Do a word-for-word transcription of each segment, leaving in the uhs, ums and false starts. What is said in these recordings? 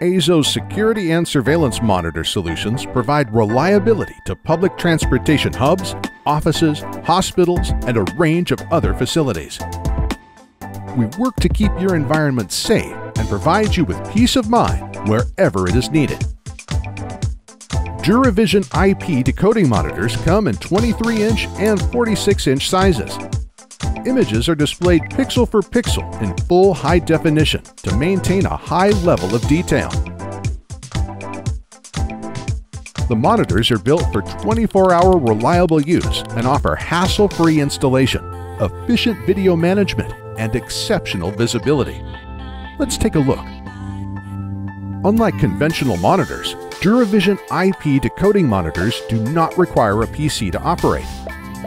EIZO's security and surveillance monitor solutions provide reliability to public transportation hubs, offices, hospitals, and a range of other facilities. We work to keep your environment safe and provide you with peace of mind wherever it is needed. DuraVision I P decoding monitors come in twenty-three inch and forty-six inch sizes. Images are displayed pixel for pixel in full high definition to maintain a high level of detail. The monitors are built for twenty-four hour reliable use and offer hassle-free installation, efficient video management, and exceptional visibility. Let's take a look. Unlike conventional monitors, DuraVision I P decoding monitors do not require a P C to operate.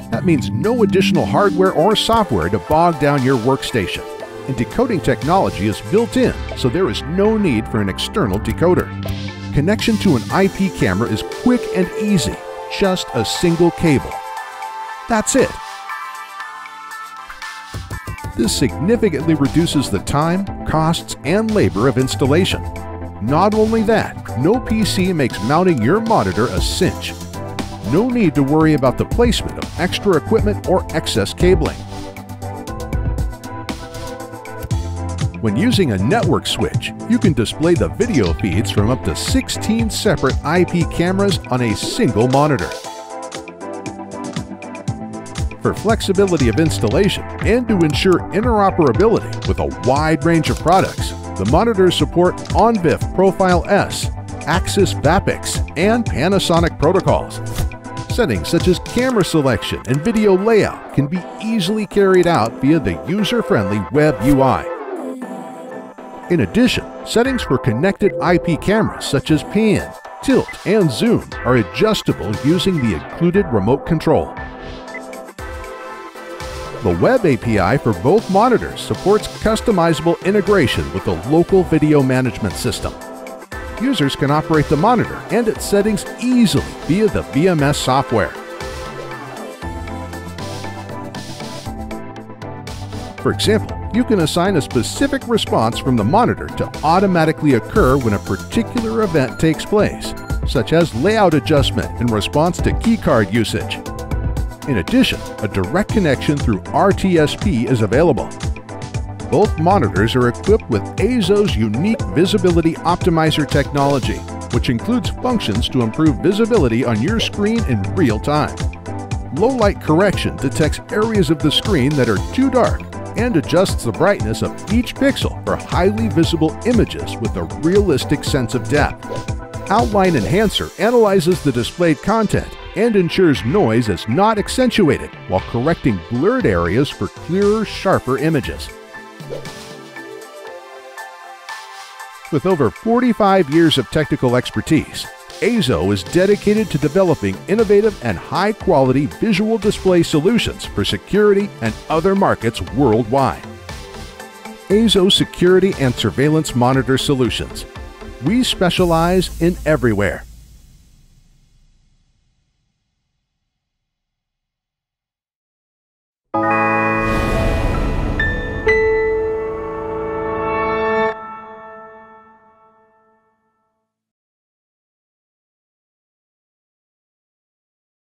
That means no additional hardware or software to bog down your workstation. And decoding technology is built in, so there is no need for an external decoder. Connection to an I P camera is quick and easy, just a single cable. That's it. This significantly reduces the time, costs, and labor of installation. Not only that, no P C makes mounting your monitor a cinch. No need to worry about the placement of extra equipment or excess cabling. When using a network switch, you can display the video feeds from up to sixteen separate I P cameras on a single monitor. For flexibility of installation and to ensure interoperability with a wide range of products, the monitors support ONVIF Profile S, Axis VAPIX, and Panasonic protocols. Settings such as camera selection and video layout can be easily carried out via the user-friendly web U I. In addition, settings for connected I P cameras such as pan, tilt, and zoom are adjustable using the included remote control. The web A P I for both monitors supports customizable integration with the local video management system. Users can operate the monitor and its settings easily via the V M S software. For example, you can assign a specific response from the monitor to automatically occur when a particular event takes place, such as layout adjustment in response to keycard usage. In addition, a direct connection through R T S P is available. Both monitors are equipped with EIZO's unique Visibility Optimizer technology, which includes functions to improve visibility on your screen in real time. Low-Light Correction detects areas of the screen that are too dark and adjusts the brightness of each pixel for highly visible images with a realistic sense of depth. Outline Enhancer analyzes the displayed content and ensures noise is not accentuated while correcting blurred areas for clearer, sharper images. With over forty-five years of technical expertise, EIZO is dedicated to developing innovative and high-quality visual display solutions for security and other markets worldwide. EIZO Security and Surveillance Monitor Solutions. We specialize in everywhere.